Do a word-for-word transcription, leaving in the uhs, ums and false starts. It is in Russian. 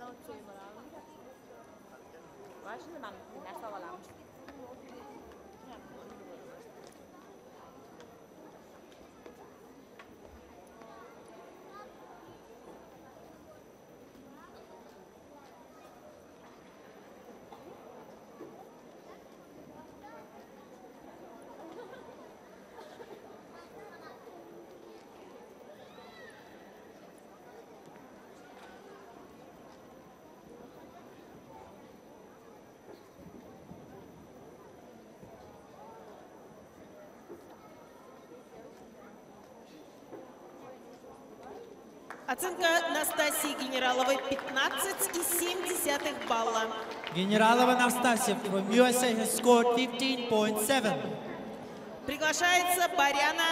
no tüm alalım. Ben şimdi ben nasıl alalım? Оценка Настасии Генераловой пятнадцать целых семь десятых балла. Генералова Настасья from U S A has scored fifteen point seven. Приглашается Баряна